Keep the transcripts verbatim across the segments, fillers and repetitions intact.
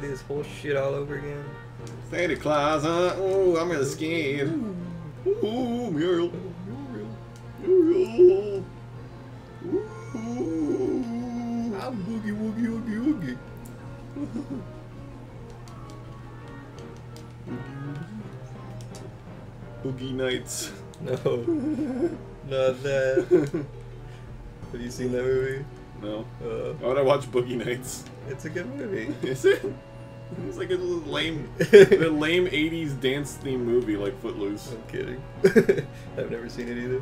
gotta do this whole shit all over again? Santa Claus, huh? Oh, I'm really scared. Ooh, Muriel. Muriel. Muriel. Ooh. I'm boogie woogie woogie woogie. Boogie Nights. No. Not that. Have you seen that movie? No. Uh, Why would I watch Boogie Nights? It's a good movie. Is it? It's like a lame, the lame eighties dance theme movie like Footloose. I'm kidding. I've never seen it either.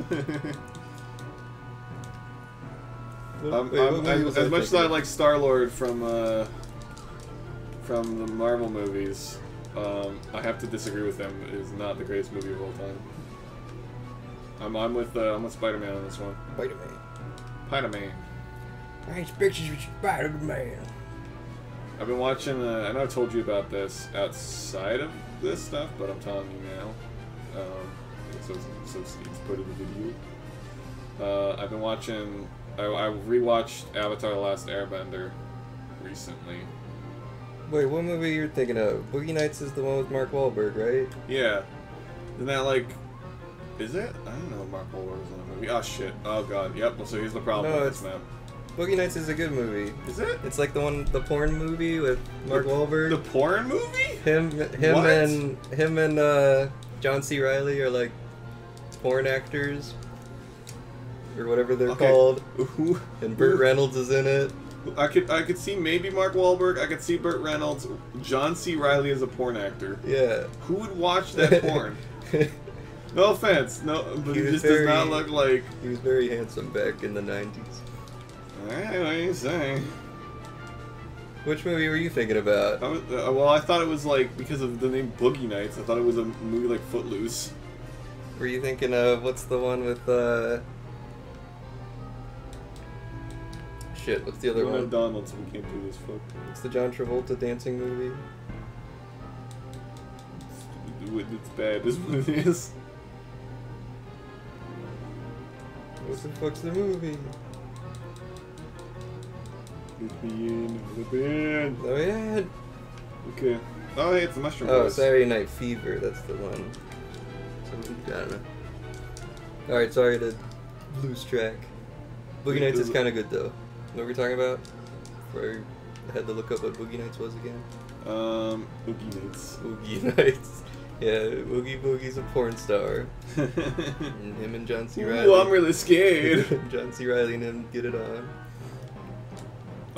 What, um, wait, I'm, I, as I much as I like Star-Lord from uh, from the Marvel movies, um, I have to disagree with them. It is not the greatest movie of all time. I'm I'm with uh, I'm with Spider-Man on this one. Spider-Man. Spider-Man. I ain't pictures with Spider-Man. I've been watching, uh, I know I told you about this outside of this stuff, but I'm telling you now. Um, so, so it's put in the video. Uh, I've been watching, I, I rewatched Avatar: The Last Airbender recently. Wait, what movie you're thinking of? Boogie Nights is the one with Mark Wahlberg, right? Yeah. Isn't that like, is it? I don't know if Mark Wahlberg was in that movie. Oh shit, oh god, yep, well, so here's the problem no, with this map. Boogie Nights is a good movie. Is it? It's like the one, the porn movie with Mark the, Wahlberg. The porn movie? Him, him, what? and him and uh, John C. Reilly are like porn actors, or whatever they're okay. called. Ooh. And Burt Ooh. Reynolds is in it. I could, I could see maybe Mark Wahlberg. I could see Burt Reynolds. John C. Reilly is a porn actor. Yeah. Who would watch that porn? No offense, no, but he, he just very, does not look like. He was very handsome back in the nineties. Alright, what are you saying? Which movie were you thinking about? I was, uh, well, I thought it was like, because of the name Boogie Nights, I thought it was a movie like Footloose. Were you thinking of, what's the one with, uh... Shit, what's the other one? Ronald Donald's, we can't do this, fuck. It's the John Travolta dancing movie. It's, it's bad, this one is. What the fuck's the movie? The band, the band. Oh yeah. Okay. Oh, hey, it's the mushroom. Oh, voice. Saturday Night Fever. That's the one. I don't know. All right, sorry to lose track. Boogie Nights is kind of good though. What were we talking about? Before I had to look up what Boogie Nights was again. Um, Oogie Nights. Oogie Nights. Yeah, Oogie Boogie's a porn star. And him and John C. Reilly. Ooh, I'm really scared. John C. Reilly and him get it on.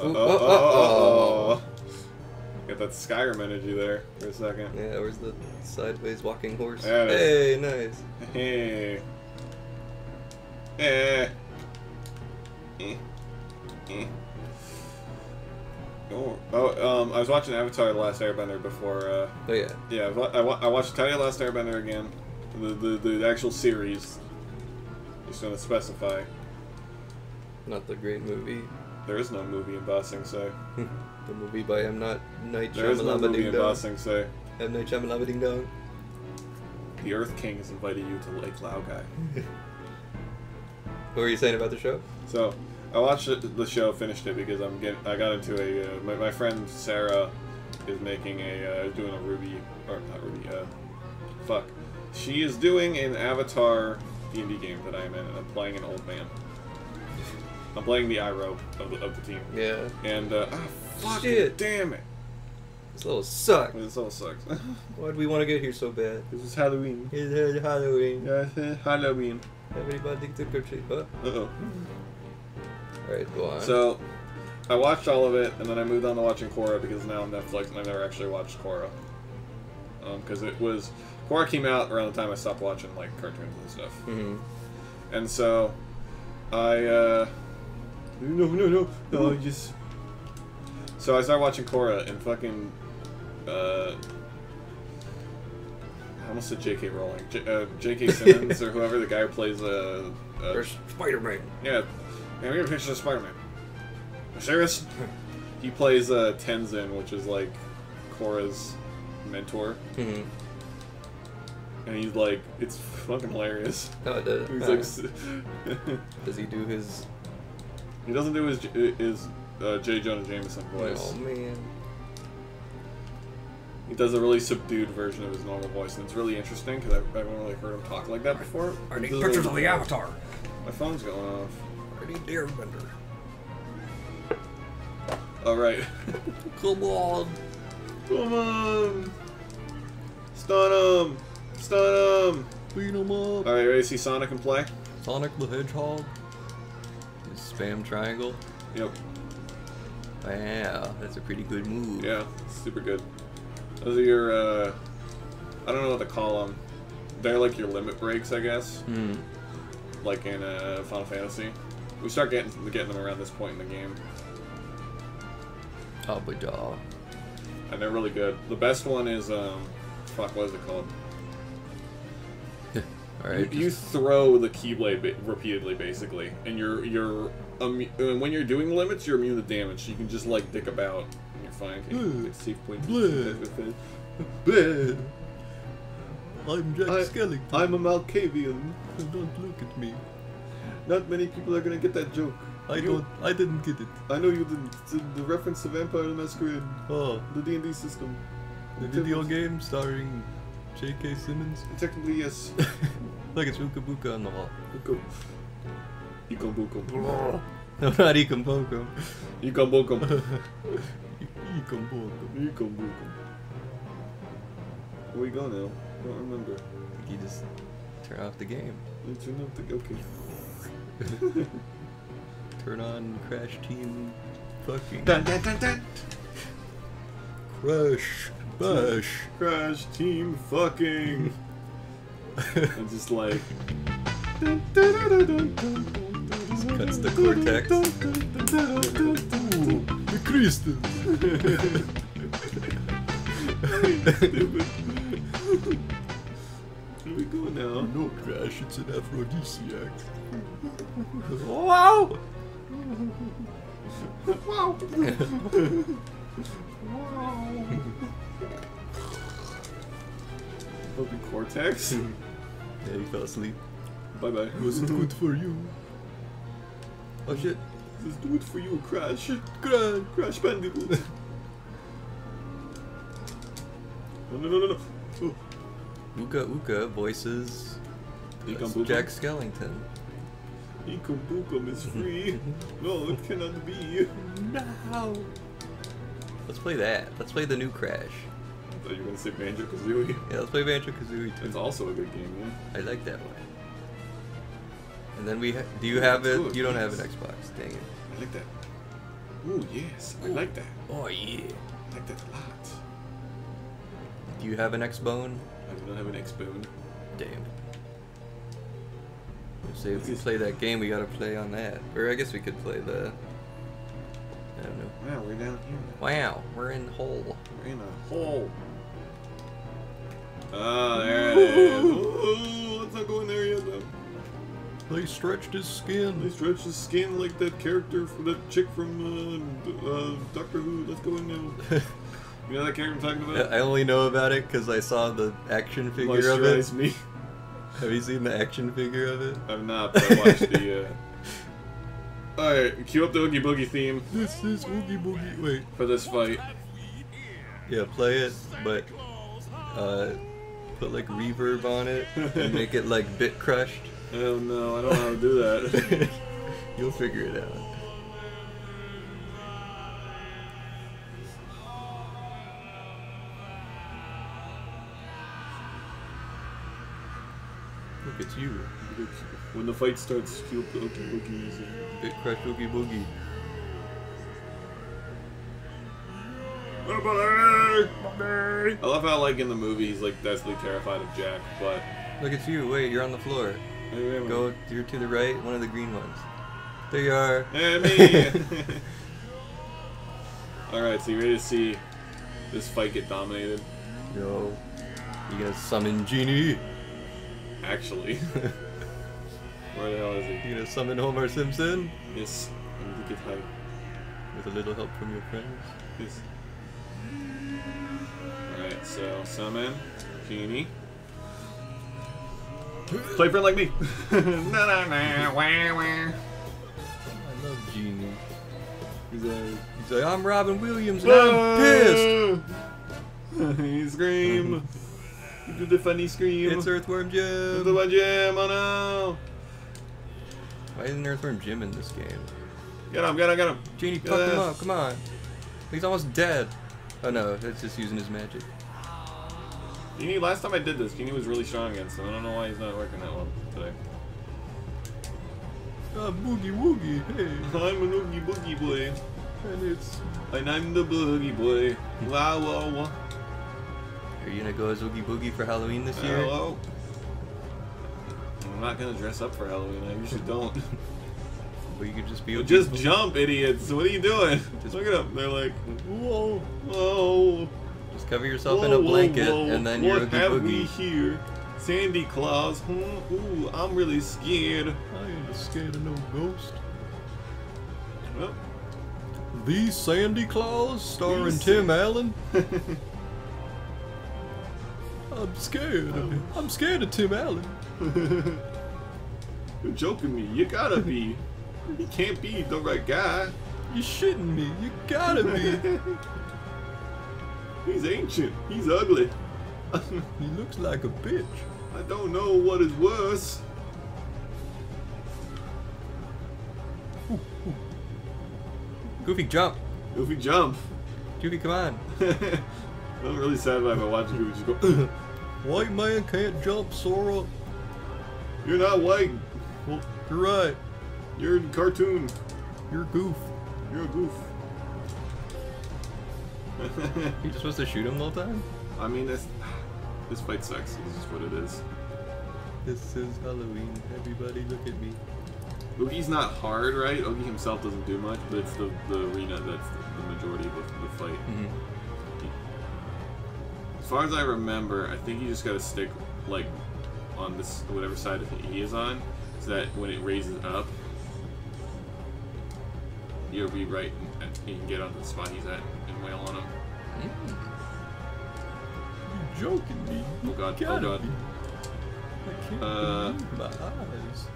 Oh, oh, oh, oh, oh. Got that Skyrim energy there for a second. Yeah, where's the sideways walking horse? Hey, nice. Hey. Hey. Eh. Eh. Oh, oh, um, I was watching Avatar: The Last Airbender before, uh... Oh, yeah. Yeah, I, wa I watched Avatar: The Last Airbender again. The, the, the actual series. Just gonna specify. Not the great movie. There is no movie in Ba Sing Se. The movie by M. Night Shyamalan. There is no movie in Ba Sing Se. M. Night Shyamalan Ding Dong. The Earth King has invited you to Lake Laogai. What were you saying about the show? So, I watched it, the show, finished it because I'm getting. I got into a. Uh, my, my friend Sarah is making a uh, doing a Ruby or not Ruby. Uh, fuck. She is doing an Avatar D and D game that I'm in, and I'm playing an old man. I'm playing the Iroh of the, of the team. Yeah. And, uh, ah, fuck it, damn it. This little sucks. This little sucks. Why'd we want to get here so bad? This is Halloween. It's Halloween. Yeah, Halloween. Everybody took their treat, huh? Uh-oh. Alright, go on. So, I watched all of it, and then I moved on to watching Korra, because now on Netflix, and I've never actually watched Korra. Um, because it was... Korra came out around the time I stopped watching, like, cartoons and stuff. Mm-hmm. And so, I, uh... No, no, no, no, just... So I started watching Korra and fucking, uh... I almost said J K Rowling. J uh, J K Simmons or whoever, the guy who plays, uh... uh Spider-Man. Yeah. Man, we got a picture of Spider-Man. Serious? He plays, uh, Tenzin, which is, like, Korra's mentor. Mm-hmm. And he's like, it's fucking hilarious. Oh, it does. He's uh, like... Does he do his... He doesn't do his, his uh, J. Jonah Jameson voice. Oh, man. He does a really subdued version of his normal voice, and it's really interesting because I, I haven't really heard him talk like that before. I need pictures really... of the Avatar. My phone's going off. I need the Airbender. All right. Come on. Come on. Stun him. Stun him. Beat him up. All right, ready to see Sonic and play? Sonic the Hedgehog. Just spam triangle. Yep. Wow, that's a pretty good move. Yeah, super good. Those are your, uh, I don't know what to call them. They're like your limit breaks, I guess. Mm. Like in uh, Final Fantasy. We start getting getting them around this point in the game. Oh, but dog. And they're really good. The best one is, um, fuck, what is it called? All right, you, you throw the Keyblade ba repeatedly, basically, and you're you're um, and when you're doing limits, you're immune to damage. So you can just like dick about, and you're fine. Blood. Blood. I'm Jack I, Skellington. I'm a Malkavian. Don't look at me. Not many people are gonna get that joke. I you, don't. I didn't get it. I know you didn't. The, the reference to Vampire the Masquerade. Oh, the D and D system. The, the video game starring J K Simmons? Technically, yes. Look, it's Uka Uka on the wall. Uka. Uka Uka. No, not Uka Uka. Uka Uka. Uka Uka. Where we go now? I don't remember. You just turn off the game. You turn off the okay. Turn on Crash Team fucking. Dun, dun, dun, dun. Crash. Bush. Crash Team fucking. I'm just like. Just cuts the cortex. Ooh, the crystal. Here we go now. No, Crash, it's an aphrodisiac. Wow! Wow! Wow! Open cortex. Yeah, he fell asleep. Bye bye. Wasn't good for you. Oh shit. Let's do it for you, Crash. Crash, Crash Bandicoot. Oh, no, no, no, no. Oh. Uka Uka voices Jack Skellington. Uka Uka is free. No, it cannot be. No. Let's play that. Let's play the new Crash. I thought you were going to say Banjo Kazooie. Yeah, let's play Banjo Kazooie too. It's also a good game, yeah. I like that one. And then we ha do you oh, have it? Cool. You don't yes. have an Xbox, dang it. I like that. Ooh, yes, Ooh. I like that. Oh, yeah. I like that a lot. Do you have an X-Bone? I do not have an X-Bone. Damn. Let's say if we play that game, we gotta play on that. Or I guess we could play the... I don't know. Wow, we're down here. Wow, we're in hole. We're in a hole. Ah, oh, there it is. Oh, let's not go in there yet, though. They stretched his skin. They stretched his skin like that character, from that chick from uh, uh, Doctor Who. Let's go in now. You know that character I'm talking about? I only know about it because I saw the action figure Moisturize of it. Moisturize me. Have you seen the action figure of it? I've not, but I watched the... Uh, Alright, cue up the Oogie Boogie theme. This is Oogie Boogie. Wait. For this fight. Yeah, play it, but uh, put like reverb on it and make it like bit crushed. Oh no, I don't know how to do that. You'll figure it out. Look, it's you. Look, it's you. When the fight starts, cue up the Oogie Boogies and Bit Crash Oogie Boogie. I love how, like, in the movie, he's, like, desperately terrified of Jack, but... Look, it's you. Wait, you're on the floor. Hey, Go you're to the right, one of the green ones. There you are. Hey, me! Alright, so you ready to see this fight get dominated? Yo. You gonna summon Genie? Actually. Where the hell is he? You gonna summon Homer Simpson? Yes, I'm gonna get high. With a little help from your friends? Yes. Alright, so summon, Genie. Play friend like me! I love Genie. He's like, he's like, I'm Robin Williams and I'm pissed! He's Do the funny scream. It's Earthworm Jim. Earthworm Jim, oh no. Why isn't Earthworm Jim in this game? Get him, get him, get him. Genie, get fuck him up, come on. He's almost dead. Oh no, that's just using his magic. Genie, last time I did this, Genie was really strong against him. I don't know why he's not working that well today. I'm Boogie Woogie, hey. I'm an Oogie Boogie boy. And it's... And I'm the Boogie boy. Wow, wow, wow. Are you gonna go as Oogie Boogie for Halloween this year? Hello? I'm not gonna dress up for Halloween. I usually don't. Well, you could just be. Well, just Boogie. Jump, idiots! What are you doing? Just look at them. They're like, whoa, whoa. Just cover yourself whoa, in a blanket, whoa, whoa. And then you're Oogie Boogie. What have we here? Sandy Claus. Hmm? Ooh, I'm really scared. I ain't scared of no ghost. Well, the Sandy Claus, starring Tim San Allen. I'm scared. I'm, I'm scared of Tim Allen. You're joking me. You gotta be. You can't be the right guy. You're shitting me. You gotta be. He's ancient. He's ugly. He looks like a bitch. I don't know what is worse. Ooh, ooh. Goofy, jump. Goofy, jump. Goofy, come on. I'm really sad if I watch a movie just go White man can't jump, Sora. You're not white. Well, you're right. You're in cartoon. You're a goof. You're a goof. You're supposed to shoot him the whole time? I mean, this, this fight sucks. This is what it is. This is Halloween. Everybody look at me. Oogie's not hard, right? Oogie himself doesn't do much, but it's the, the arena that's the, the majority of the, the fight. Mm-hmm. As far as I remember, I think you just gotta stick like on this whatever side he is on, so that when it raises up, you'll be right and you can get on the spot he's at and wail on him. Mm. You're joking me. You oh god, oh god. Be. I can't uh, believe my eyes.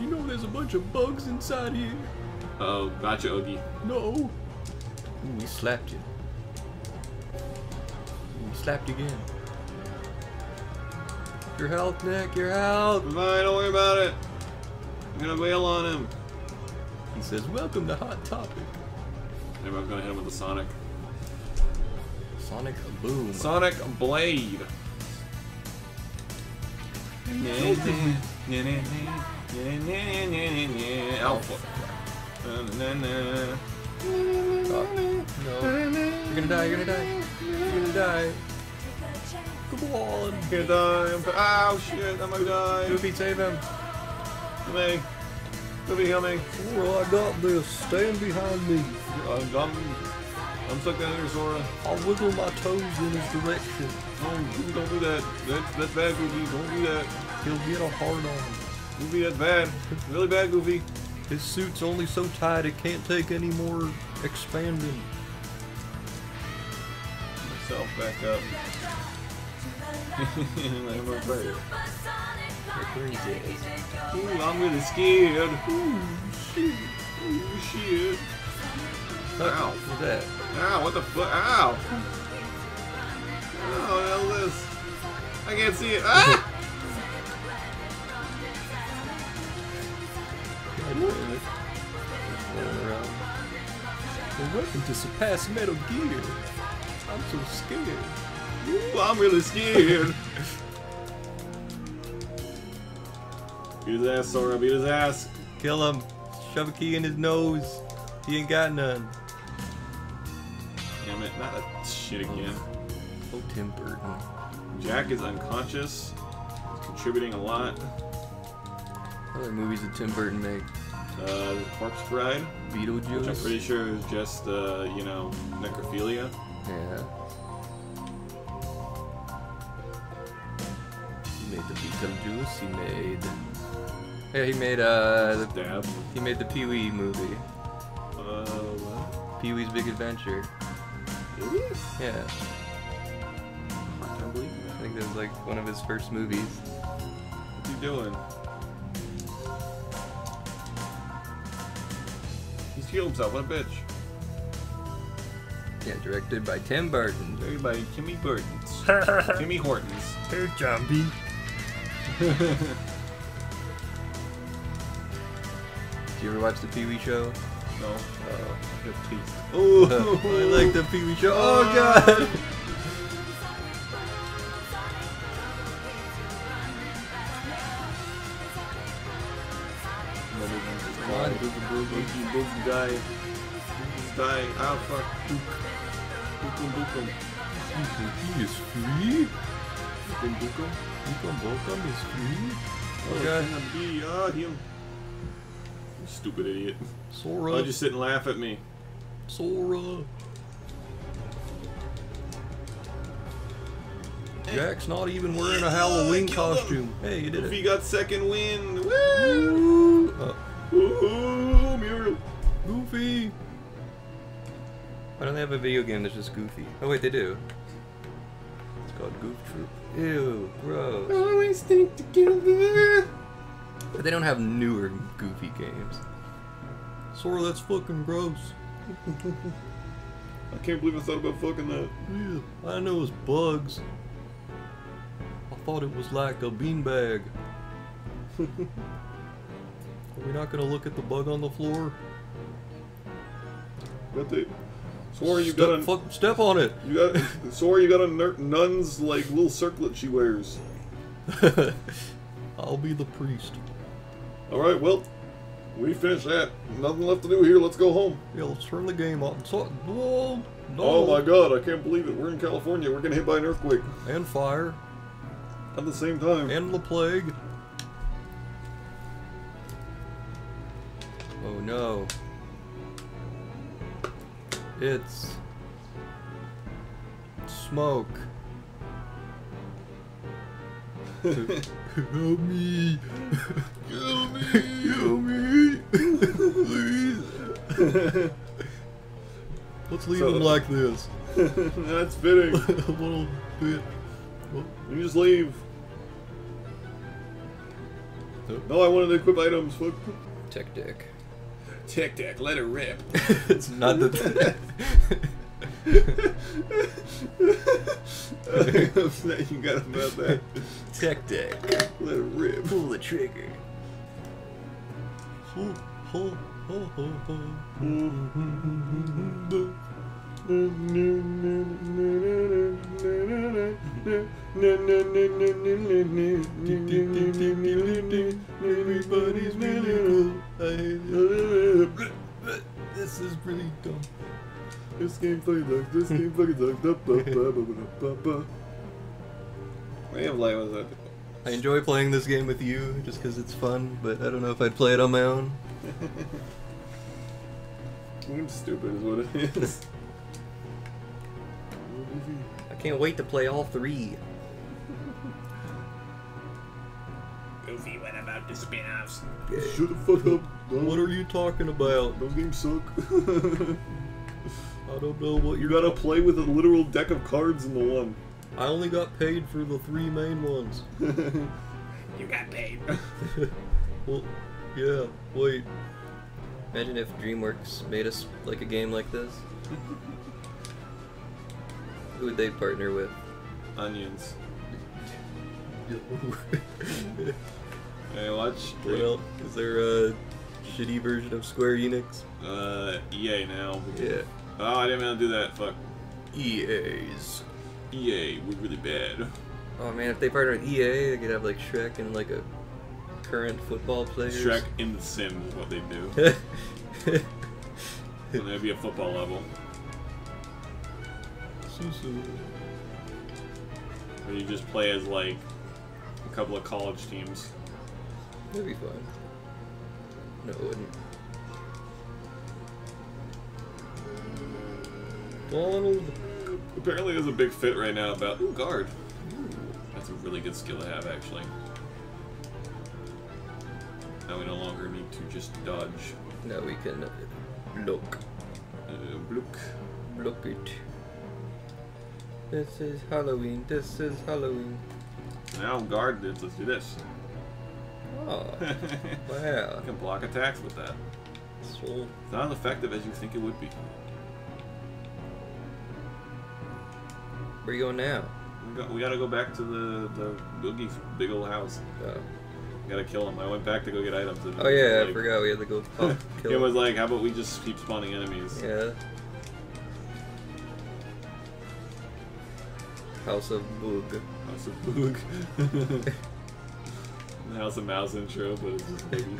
You know there's a bunch of bugs inside here. Oh, gotcha, Oogie. No. Ooh, we slapped you. Ooh, we slapped you again. Your health, Nick, your health. Fine, don't worry about it. I'm gonna wail on him. He says, welcome to Hot Topic. Maybe I'm gonna hit him with a Sonic. Sonic Boom. Sonic Blade. Oh, no. You're gonna die, you're gonna die. You're gonna die. Come on. You're gonna die. Ow, shit, I'm gonna die. Goofy, save him. Help me. Goofy, help me. Oh, I got this. Stand behind me. I'm, I'm, I'm stuck down here, Sora. I'll wiggle my toes in his direction. No, don't do that. That's, that's bad, Goofy. Don't do that. He'll get a hard on. Goofy, that's bad. Really bad, Goofy. His suit's only so tight it can't take any more expanding. Myself back up. I'm a bird. Ooh, I'm really scared. Ooh, shit. Ooh, shit. Ow. What's that? Ow, what the fuck? Ow. Oh, the hell is this? I can't see it. Ah! We're working to surpass Metal Gear. I'm so scared. Ooh, I'm really scared. Beat his ass, Sora. Beat his ass. Kill him. Shove a key in his nose. He ain't got none. Damn it. Not a shit again. Oh, Tim Burton. Jack is unconscious. He's contributing a lot. What other movies did Tim Burton make? Uh, The Corpse Bride. Beetlejuice. Which I'm pretty sure is just, uh, you know, necrophilia. Yeah. He made the Beetlejuice, he made... Yeah, he made, uh... The... Dab. He made the Pee-wee movie. Uh, what? Pee-wee's Big Adventure. Really? Yeah. I can't believe that. I think that was, like, one of his first movies. What's he doing? cubes out, what a bitch. Yeah, directed by Tim Burton. Directed by Timmy Burton. Timmy Hortons. Hey, zombie. Do you ever watch the Pee-wee show? No. Uh, please. Oh, I like the Pee-wee show. Oh, God. Oogie Boogie guy. Boogie's dying. Ah, fuck. Bookum Bookum. Bookum is free? Bookum Bookum? Bookum Bookum is free? Oh, God. Oh, him. Stupid idiot. Sora. Oh, just sit and laugh at me. Sora. Hey. Jack's not even wearing a Halloween oh, costume. Him. Hey, you did if it. He got second win. Woo! Uh, Ooh, Mural! Goofy! Why don't they have a video game that's just Goofy? Oh wait, they do. It's called Goof Troop. Ew, gross. I always think together! But they don't have newer Goofy games. Sora, that's fucking gross. I can't believe I thought about fucking that. Yeah, I know it's bugs. I thought it was like a beanbag. Are we not gonna look at the bug on the floor? Got the Sora, you got a fuck, step on it. You got Sora, you got a ner nun's like little circlet she wears. I'll be the priest. All right, well, we finished that. Nothing left to do here. Let's go home. Yeah, let's turn the game off. So, oh, no. Oh my God, I can't believe it. We're in California. We're getting hit by an earthquake and fire at the same time and the plague. Oh no. It's smoke. Help me. Help me. Help me. Please. Let's leave so, him like this. That's fitting. Little bit. You just leave. Nope. No, I wanted to equip items. Tech deck. Tic Tac, let it rip. It's not the thing. You got about that. Tic Tac, let it rip. Pull the trigger. Everybody's mellow. This is really dumb. This game fucking sucks. This game fucking sucks. I have life with it. I enjoy playing this game with you just because it's fun, but I don't know if I'd play it on my own. I'm stupid, is what it is. I can't wait to play all three. Goofy, what about the spin-offs? Shut the fuck up. What are you talking about? Those games suck. I don't know what you're... You gotta play with a literal deck of cards in the one. I only got paid for the three main ones. You got paid. Well, yeah, wait. Imagine if DreamWorks made us like a game like this. Who would they partner with? Onions. Hey, watch. What else? Is there a shitty version of Square Enix? Uh, E A now. Yeah. Oh, I didn't want to do that. Fuck. E A's. E A, we're really bad. Oh man, if they partnered with E A, they could have like Shrek and like a current football player. Shrek in the Sims is what they do. And that'd be a football level. Or you just play as like a couple of college teams. That'd be fun. No, it wouldn't. Donald! Apparently there's a big fit right now about... Ooh, guard! That's a really good skill to have, actually. Now we no longer need to just dodge. Now we can... block. Uh, block. Block it. This is Halloween, this is Halloween. Now guard this, let's do this. Oh, wow. You can block attacks with that. It's true. It's not as effective as you think it would be. Where are you going now? We, got, we gotta go back to the, the Oogie big old house. Oh. Gotta kill him. I went back to go get items. And oh yeah, like, I forgot we had to go oh, kill him. It was like, how about we just keep spawning enemies? Yeah. House of Boog. House of Boog. The House of Mouse intro, but it's just baby.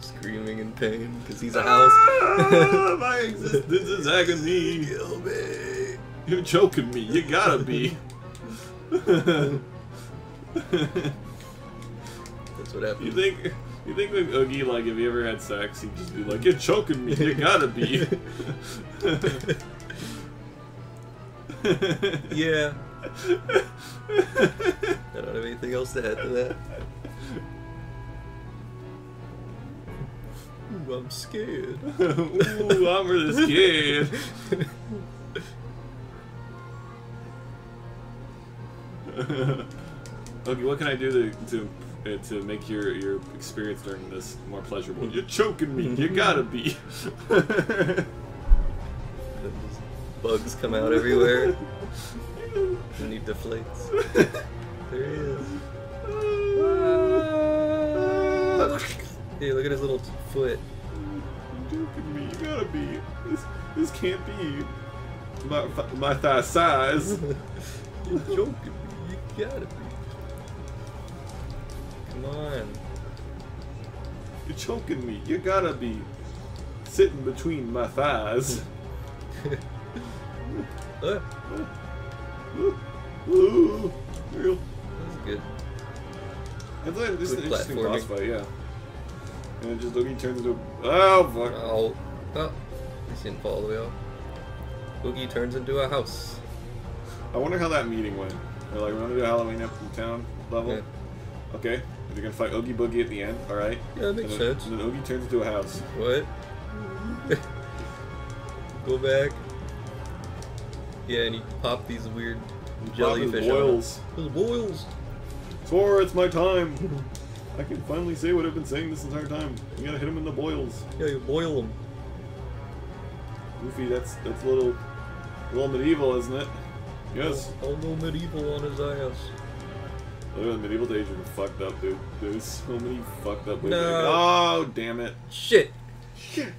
Screaming in pain, because he's a house. Ah, my existence is agony. Kill me. You're choking me. You gotta be. That's what happened. You think, you think with Oogie, like, if he ever had sex, he'd just be like, you're choking me. You gotta be. Yeah. I don't have anything else to add to that. Ooh, I'm scared. Ooh, I'm really scared. Okay, what can I do to to uh, to make your your experience during this more pleasurable? You're choking me. You gotta be. Bugs come out everywhere. And he deflates. There he is. Uh, hey, look at his little foot. You're joking me. You gotta be. This, this can't be my, my thigh size. You're joking me. You gotta be. Come on. You're choking me. You gotta be sitting between my thighs. uh. Ooh, ooh, real. That's good. I thought like this good is an interesting boss fight, yeah. And it just Oogie turns into a... Oh, fuck. Oh, oh. This didn't fall all the way off. Oogie turns into a house. I wonder how that meeting went. They're like, we're going to do a Halloween up in town level. Okay. Okay. They're going to fight Oogie Boogie at the end, alright? Yeah, that makes and then, sense. And then Oogie turns into a house. What? Go back. Yeah, and he popped these weird jellyfish boils. Those boils. Sora, it's my time. I can finally say what I've been saying this entire time. You gotta hit him in the boils. Yeah, you boil him. Goofy, that's that's a little, a little medieval, isn't it? Yes. Oh, oh no, medieval on his ass. Look at the medieval days were fucked up, dude. There's so many fucked up ways. No. Oh, damn it. Shit. Shit.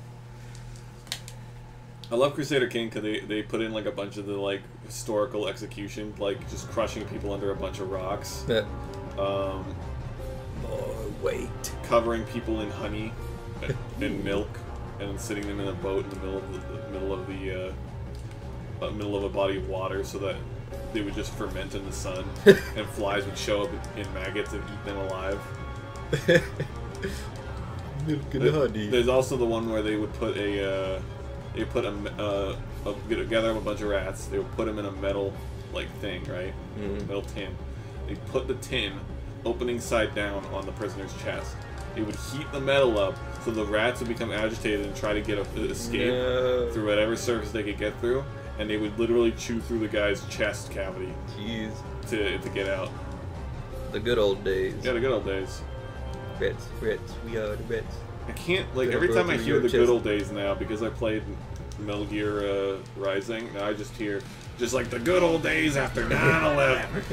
I love Crusader King because they, they put in like a bunch of the like historical execution, like just crushing people under a bunch of rocks. Yeah. Um, oh, wait. Covering people in honey and, and milk, and sitting them in a boat in the middle of the, the middle of the uh, middle of a body of water so that they would just ferment in the sun, and flies would show up in maggots and eat them alive. Milk and there, honey. There's also the one where they would put a. Uh, They put a, uh, a, gather up a bunch of rats, they would put them in a metal, like, thing, right? Mm-hmm. Metal tin. They put the tin, opening side down, on the prisoner's chest. They would heat the metal up, so the rats would become agitated and try to get a, an escape no. through whatever surface they could get through, and they would literally chew through the guy's chest cavity. Jeez. To, to get out. The good old days. Yeah, the good old days. Rats, rats, we are the rats. I can't, like, every time I hear the good old days now, because I played Metal Gear uh, Rising, now I just hear, just like, the good old days after nine eleven.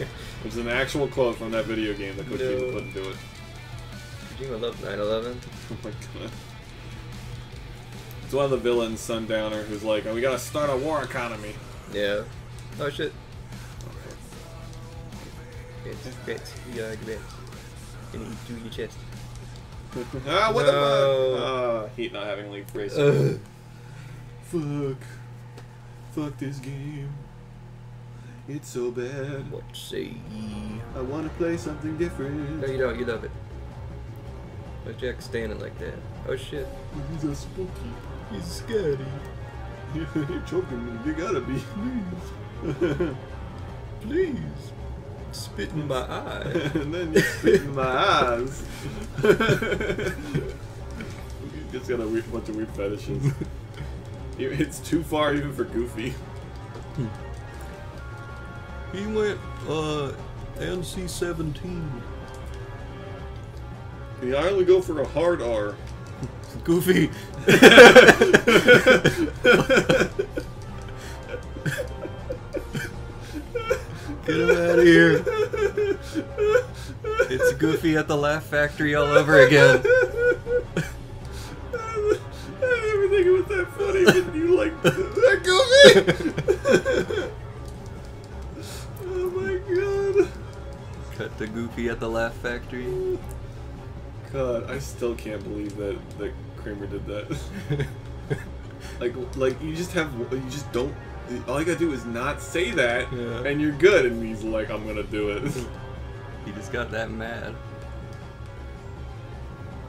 There's an actual quote from that video game that Kojima couldn't do it. Kojima loved nine eleven. Oh my god. It's one of the villains, Sundowner, who's like, oh, we gotta start a war economy. Yeah. Oh shit. It's great. You gotta get it. And you do your chest. Ah, what no. the fuck? Ah, Heat not having league race. Uh. Fuck. Fuck this game. It's so bad. What say? I want to play something different. No, you don't. You love it. Why Jack's standing like that? Oh shit. He's a spooky. He's scary. You're choking me. You gotta be. Please. Please. Spit in my eye. And then you spit in my eyes. It's got a weird bunch of weird fetishes. It's too far even for Goofy. He went uh N C seventeen. Yeah, I only go for a hard R. Goofy. Get him out of here. It's Goofy at the Laugh Factory all over again. It was that funny, didn't you like that Goofy? Oh my god. Cut to Goofy at the Laugh Factory. God, I still can't believe that, that Kramer did that. like, like you just have, you just don't, all you gotta do is not say that, yeah. and you're good, and he's like, I'm gonna do it. He just got that mad.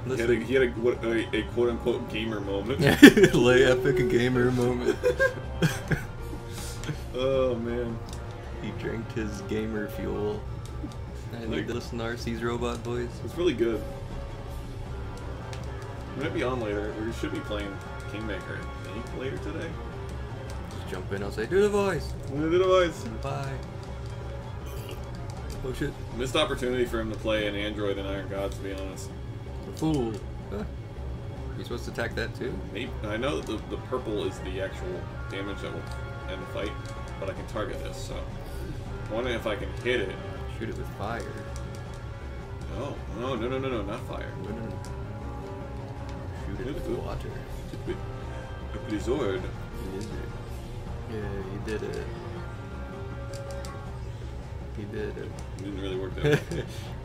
He had, a, he had a, a, a quote unquote gamer moment. Lay epic gamer moment. Oh man. He drank his gamer fuel. I like, need to listen to R C's robot voice. It's really good. We might be on later. We should be playing Kingmaker, I think, later today. Just jump in, I'll say, do the voice! Do the voice! Bye. Oh shit. Missed opportunity for him to play an Android in Iron God, to be honest. Ooh. Huh. You're supposed to attack that too? Maybe. I know that the, the purple is the actual damage that will end the fight, but I can target this, so. I'm wondering if I can hit it. Shoot it with fire. No, no, no, no, no, no, not fire. No, no, no. Shoot it, it with it. Water. A blizzard. Blizzard. Yeah, you did it. You did it. It didn't really work that way.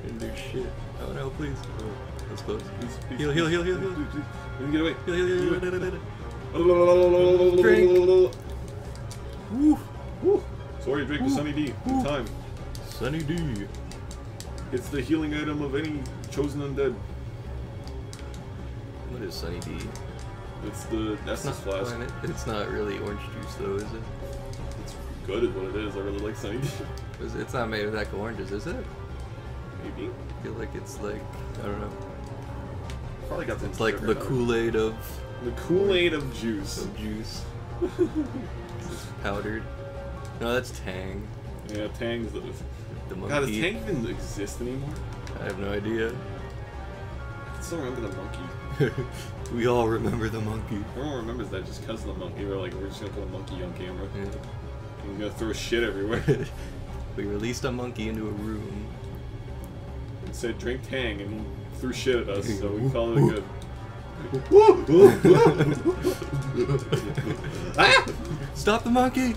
Didn't do shit. Oh no, please. Oh. That's close. Please, please, heal, heal, heal, heal, heal. Get away. Heal, heal, heal, heal, heal, heal. Drink. Woo. Woo. Sorry, drink to Sunny D. Good time. Sunny D. It's the healing item of any chosen undead. What is Sunny D? It's the Essence Flask. It's not really orange juice though, is it? It's good is what it is. I really like Sunny D. It's not made of that oranges, is it? Maybe. I feel like it's like, I don't know. Probably got it's like the Kool-Aid of... The Kool-Aid of juice. Of juice. Powdered. No, that's Tang. Yeah, Tang's the... the monkey. God, does Tang even exist anymore? I have no idea. I still remember the monkey. We all remember the monkey. Everyone remembers that just because of the monkey. We're like, we're just gonna put a monkey on camera. Yeah. And we're gonna throw shit everywhere. We released a monkey into a room. And said, drink Tang, and he threw shit at us, so we called it good. Ah! Stop the monkey!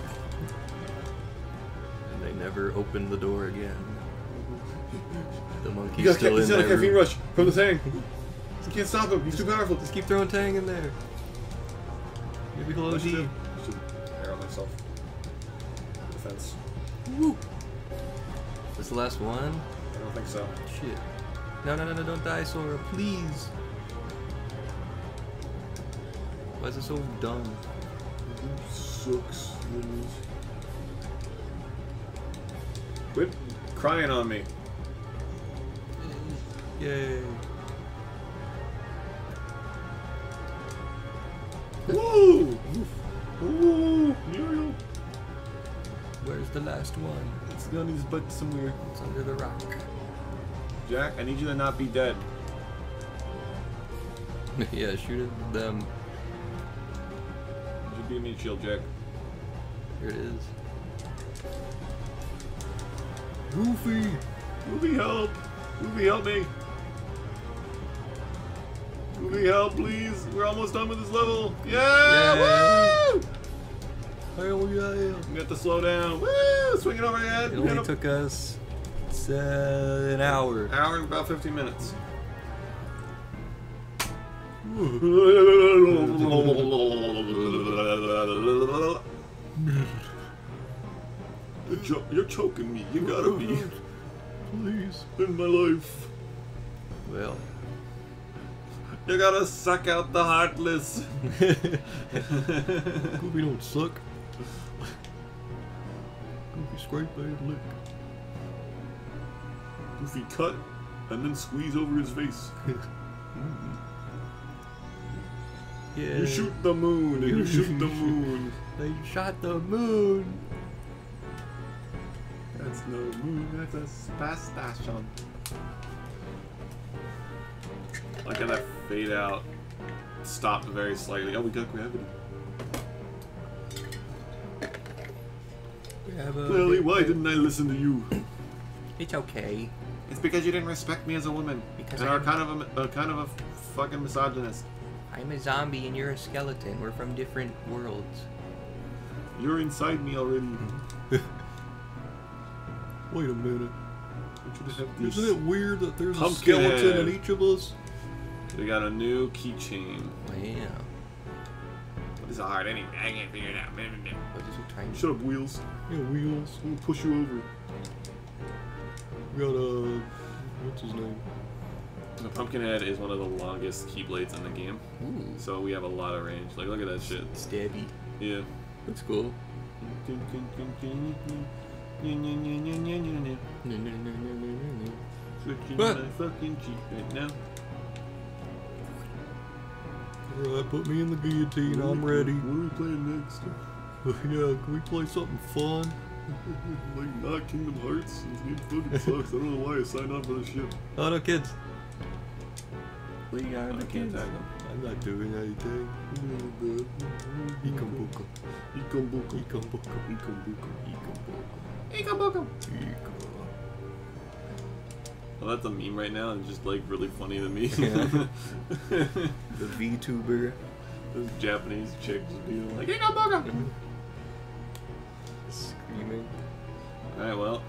And they never opened the door again. The monkey's you still in there. He's on a caffeine rush from the Tang. You can't stop him, he's too powerful. Just keep throwing Tang in there. Maybe he'll O D. I should arrow myself. Defense. Woo! Is this the last one? I don't think so. Shit. No, no, no, no, don't die, Sora, please! Why is it so dumb? It sucks. Quit crying on me. Yay. Woo! Woo! Muriel! Where's the last one? It's down his butt somewhere. It's under the rock. Jack, I need you to not be dead. Yeah, shoot at them. You give me a shield, Jack. Here it is. Goofy! Goofy, help! Goofy, help me! Goofy, help, please! We're almost done with this level! Yeah! yeah. Woo! Hell yeah! We got to slow down. Woo! Swing it over your head! It only up. took us... It's uh, an hour. An hour and about fifteen minutes. You're, cho you're choking me. You gotta be. Please, in my life. Well. You gotta suck out the heartless. Goofy don't suck. Goofy scrape by lick. Goofy cut, and then squeeze over his face. Mm-hmm. Yeah. You shoot the moon, and you shoot the moon. They shot the moon. That's no moon, that's a space station. Look at that fade out. stopped very slightly. Oh, we got gravity. Lily, why didn't I listen to you? It's okay. It's because you didn't respect me as a woman. Because and I'm are kind of a, a kind of a fucking misogynist. I'm a zombie and you're a skeleton. We're from different worlds. You're inside me already. Wait a minute. Isn't it weird that there's a skeleton head. in each of us? We got a new keychain. Yeah. What is a heart anyway? I can't figure it out. What is it tiny? Shut up, Wheels. Yeah, Wheels. I'm gonna push you over. We got a... Uh, what's his name? The pumpkin head is one of the longest keyblades in the game. Ooh. So we have a lot of range. Like, look at that shit. Stabby. Yeah. That's cool. Switching my fucking cheek right now. Alright, put me in the guillotine. I'm ready. What are we playing next? Yeah, can we play something fun? Like not Kingdom Hearts? It fucking sucks. I don't know why I signed on for this shit. Oh no, kids. We are the kids. I'm not doing anything. Ikambuka. Ikambuka. Ikambuka. Ikambuka. Ikambuka. Ikambuka. Well, that's a meme right now and just like really funny to me. Yeah. The VTuber. Those Japanese chicks being like, Ikambuka! Screaming. Alright, well.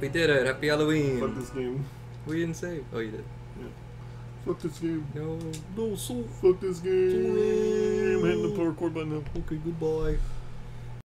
We did it. Happy Halloween. Fuck this game. We didn't save. Oh, you did. Yeah. Fuck this game. No. No, so fuck this game. Sorry. I'm hitting the power cord button now. Okay, goodbye.